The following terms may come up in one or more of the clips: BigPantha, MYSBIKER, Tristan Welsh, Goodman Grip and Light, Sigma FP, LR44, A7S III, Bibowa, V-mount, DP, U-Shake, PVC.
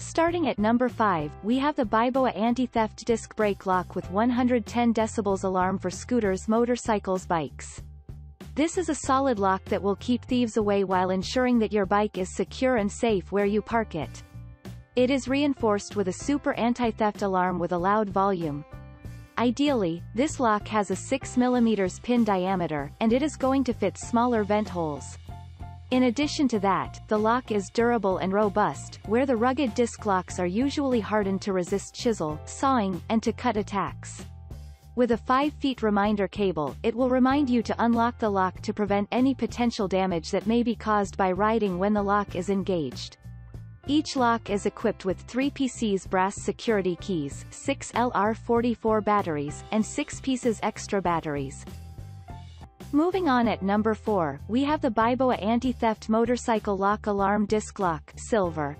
Starting at number 5, we have the Bibowa Anti-Theft Disc Brake Lock with 110 decibels alarm for scooters, motorcycles, bikes. This is a solid lock that will keep thieves away while ensuring that your bike is secure and safe where you park it. It is reinforced with a super anti-theft alarm with a loud volume. Ideally, this lock has a 6mm pin diameter, and it is going to fit smaller vent holes. In addition to that, the lock is durable and robust, where the rugged disc locks are usually hardened to resist chisel, sawing, and to cut attacks. With a 5-foot reminder cable, it will remind you to unlock the lock to prevent any potential damage that may be caused by riding when the lock is engaged. Each lock is equipped with 3 PCs brass security keys, 6 LR44 batteries, and 6 pieces extra batteries. Moving on at number 4, we have the Bibowa Anti-Theft Motorcycle Lock Alarm Disc Lock, Silver.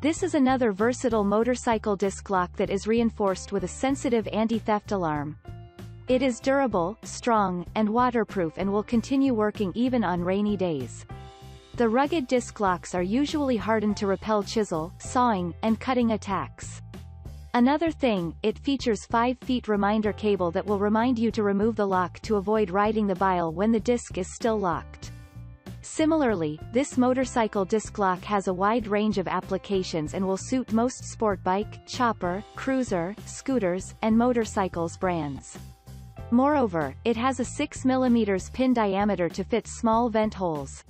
This is another versatile motorcycle disc lock that is reinforced with a sensitive anti-theft alarm. It is durable, strong, and waterproof and will continue working even on rainy days. The rugged disc locks are usually hardened to repel chisel, sawing, and cutting attacks. Another thing, it features 5-foot reminder cable that will remind you to remove the lock to avoid riding the bile when the disc is still locked. Similarly, this motorcycle disc lock has a wide range of applications and will suit most sport bike, chopper, cruiser, scooters, and motorcycles brands. Moreover, it has a 6mm pin diameter to fit small vent holes.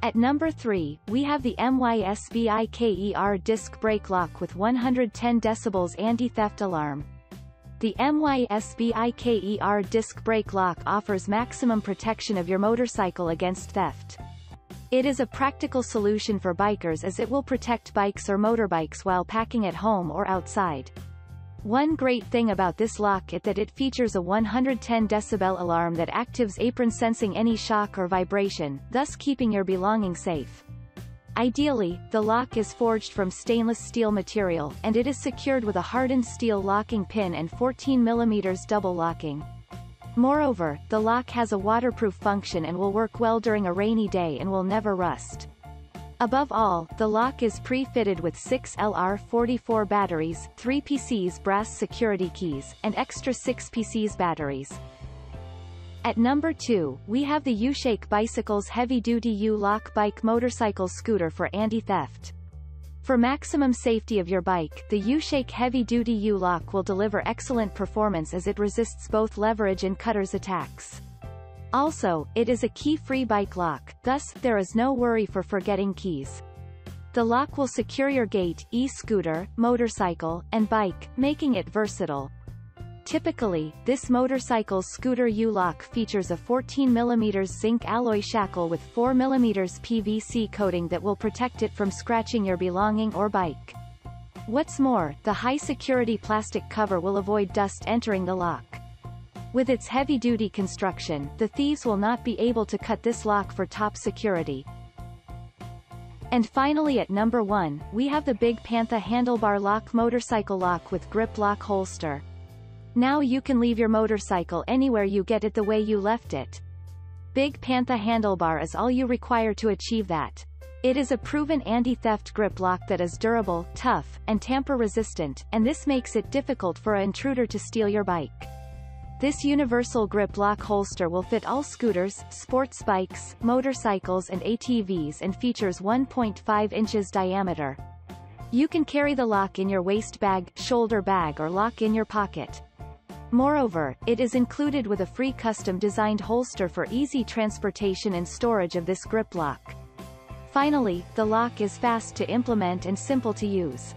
At number 3, we have the MYSBIKER Disc Brake Lock with 110 decibels anti-theft alarm. The MYSBIKER Disc Brake Lock offers maximum protection of your motorcycle against theft. It is a practical solution for bikers as it will protect bikes or motorbikes while packing at home or outside. One great thing about this lock is that it features a 110 decibel alarm that activates apron sensing any shock or vibration, thus keeping your belongings safe. Ideally, the lock is forged from stainless steel material, and it is secured with a hardened steel locking pin and 14mm double locking. Moreover, the lock has a waterproof function and will work well during a rainy day and will never rust. Above all, the lock is pre-fitted with 6 LR44 batteries, 3 PCs brass security keys, and extra 6 PCs batteries. At number 2, we have the U-Shake Bicycles Heavy Duty U-Lock Bike Motorcycle Scooter for Anti-Theft. For maximum safety of your bike, the U-Shake Heavy Duty U-Lock will deliver excellent performance as it resists both leverage and cutters attacks. Also, it is a key-free bike lock, thus, there is no worry for forgetting keys. The lock will secure your gate, e-scooter, motorcycle, and bike, making it versatile. Typically, this motorcycle scooter U-Lock features a 14mm zinc alloy shackle with 4mm PVC coating that will protect it from scratching your belonging or bike. What's more, the high-security plastic cover will avoid dust entering the lock. With its heavy-duty construction, the thieves will not be able to cut this lock for top security. And finally at number 1, we have the BigPantha Handlebar Lock Motorcycle Lock with Grip Lock Holster. Now you can leave your motorcycle anywhere you get it the way you left it. BigPantha Handlebar is all you require to achieve that. It is a proven anti-theft grip lock that is durable, tough, and tamper-resistant, and this makes it difficult for an intruder to steal your bike. This universal grip lock holster will fit all scooters, sports bikes, motorcycles and ATVs and features 1.5 inches diameter. You can carry the lock in your waist bag, shoulder bag or lock in your pocket. Moreover, it is included with a free custom-designed holster for easy transportation and storage of this grip lock. Finally, the lock is fast to implement and simple to use.